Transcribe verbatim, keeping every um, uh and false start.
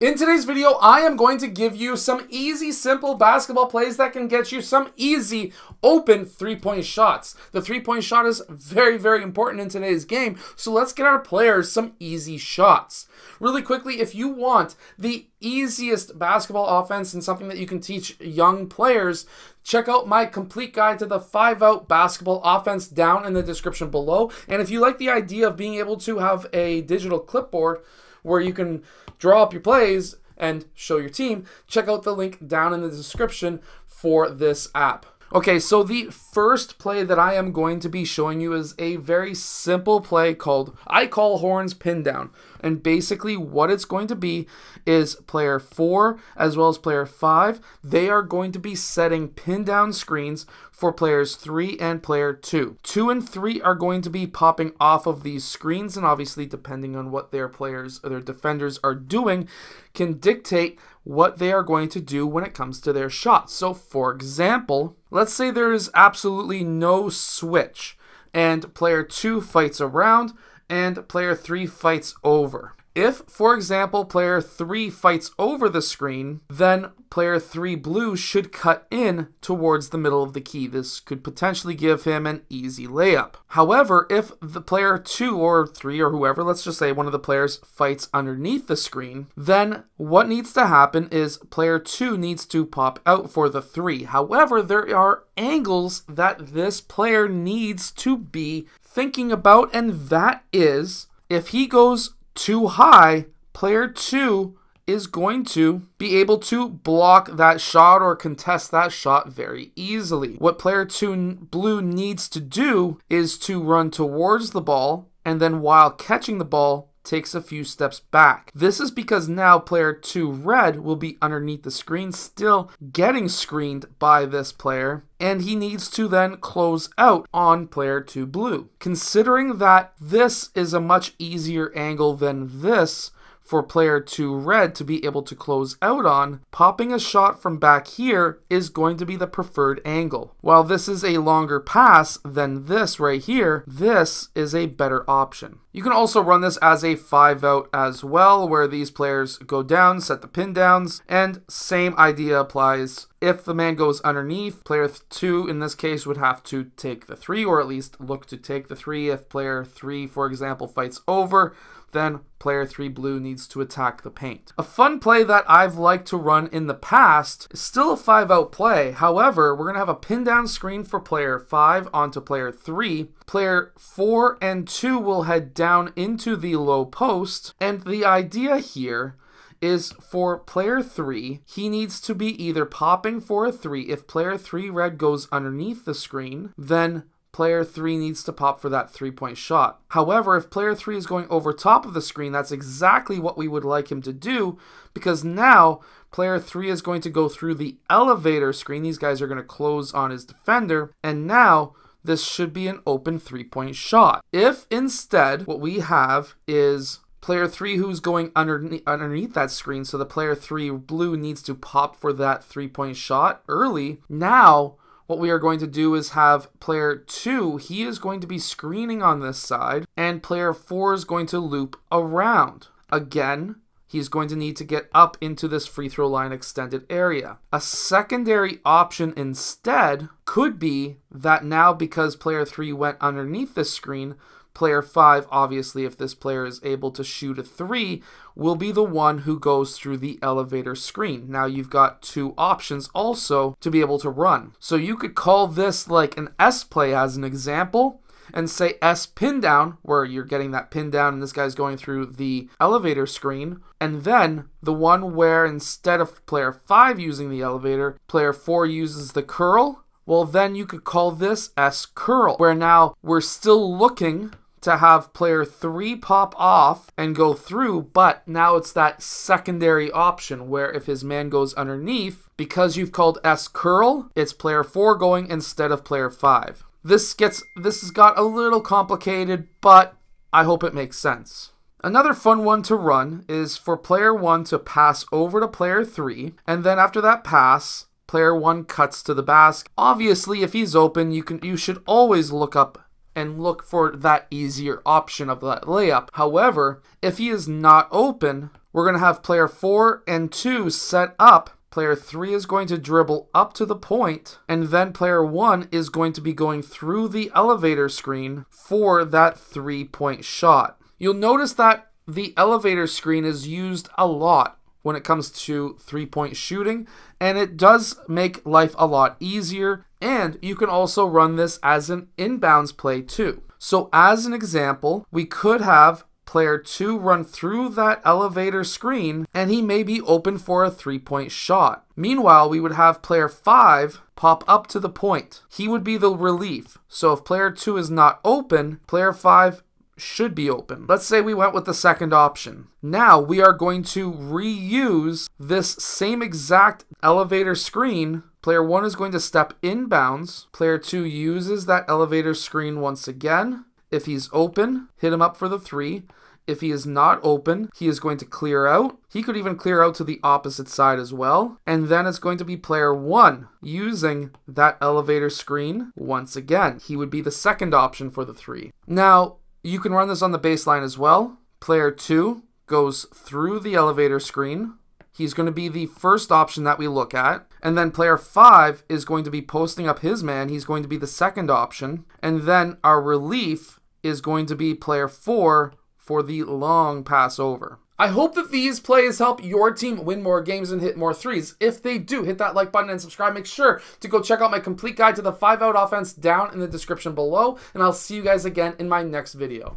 In today's video, I am going to give you some easy, simple basketball plays that can get you some easy, open three-point shots. The three-point shot is very, very important in today's game, so let's get our players some easy shots. Really quickly, if you want the easiest basketball offense and something that you can teach young players, check out my complete guide to the five out basketball offense down in the description below. And if you like the idea of being able to have a digital clipboard where you can draw up your plays and show your team, check out the link down in the description for this app. Okay, so the first play that I am going to be showing you is a very simple play called, I call Horns Pin Down. And basically what it's going to be is player four as well as player five. They are going to be setting pin down screens for players three and player two. Two and three are going to be popping off of these screens, and obviously depending on what their players or their defenders are doing can dictate what they are going to do when it comes to their shots. So for example, let's say there is absolutely no switch and player two fights around and player three fights over. If, for example, player three fights over the screen, then player three blue should cut in towards the middle of the key. This could potentially give him an easy layup. However, if the player two or three or whoever, let's just say one of the players fights underneath the screen, then what needs to happen is player two needs to pop out for the three. However, there are angles that this player needs to be thinking about, and that is if he goes too high, player two is going to be able to block that shot or contest that shot very easily. What player two blue needs to do is to run towards the ball, and then while catching the ball, takes a few steps back. This is because now player two red will be underneath the screen, still getting screened by this player, and he needs to then close out on player two blue. Considering that this is a much easier angle than this for player two red to be able to close out on, popping a shot from back here is going to be the preferred angle. While this is a longer pass than this right here, this is a better option. You can also run this as a five out as well, where these players go down, set the pin downs, and same idea applies. If the man goes underneath, player two in this case would have to take the three, or at least look to take the three. If player three, for example, fights over, then player three blue needs to attack the paint. A fun play that I've liked to run in the past is still a five out play. However, we're going to have a pin down screen for player five onto player three. Player four and two will head down into the low post. And the idea here is for player three, he needs to be either popping for a three. If player three red goes underneath the screen, then player three needs to pop for that three-point shot. However, if player three is going over top of the screen, that's exactly what we would like him to do, because now player three is going to go through the elevator screen. These guys are going to close on his defender, and now this should be an open three-point shot. If instead what we have is player three who's going underneath, underneath that screen, so the player three blue needs to pop for that three-point shot early, now what we are going to do is have player two, he is going to be screening on this side, and player four is going to loop around. Again, he's going to need to get up into this free throw line extended area. A secondary option instead could be that now, because player three went underneath this screen, player five, obviously, if this player is able to shoot a three, will be the one who goes through the elevator screen. Now you've got two options also to be able to run. So you could call this like an S play as an example, and say S pin down, where you're getting that pin down and this guy's going through the elevator screen, and then the one where instead of player five using the elevator, player four uses the curl. Well, then you could call this S curl, where now we're still looking to have player three pop off and go through, but now it's that secondary option where if his man goes underneath, because you've called S curl, it's player four going instead of player five. This gets, this has got a little complicated, but I hope it makes sense. Another fun one to run is for player one to pass over to player three, and then after that pass, player one cuts to the basket. Obviously, if he's open, you can you should always look up and look for that easier option of that layup. However, if he is not open, We're going to have player four and two set up. Player three is going to dribble up to the point, and then player one is going to be going through the elevator screen for that three-point shot. You'll notice that the elevator screen is used a lot when it comes to three-point shooting, and it does make life a lot easier, and you can also run this as an inbounds play too. So as an example, we could have player two run through that elevator screen, and he may be open for a three-point shot. Meanwhile, we would have player five pop up to the point. He would be the relief. So if player two is not open, player five should be open. Let's say we went with the second option. Now we are going to reuse this same exact elevator screen. Player one is going to step inbounds. Player two uses that elevator screen once again. If he's open, hit him up for the three. If he is not open, he is going to clear out. He could even clear out to the opposite side as well. And then it's going to be player one using that elevator screen once again. He would be the second option for the three. Now, you can run this on the baseline as well. Player two goes through the elevator screen. He's going to be the first option that we look at. And then player five is going to be posting up his man. He's going to be the second option. And then our relief is going to be player four for the long pass over. I hope that these plays help your team win more games and hit more threes. If they do, hit that like button and subscribe. Make sure to go check out my complete guide to the five out offense down in the description below. And I'll see you guys again in my next video.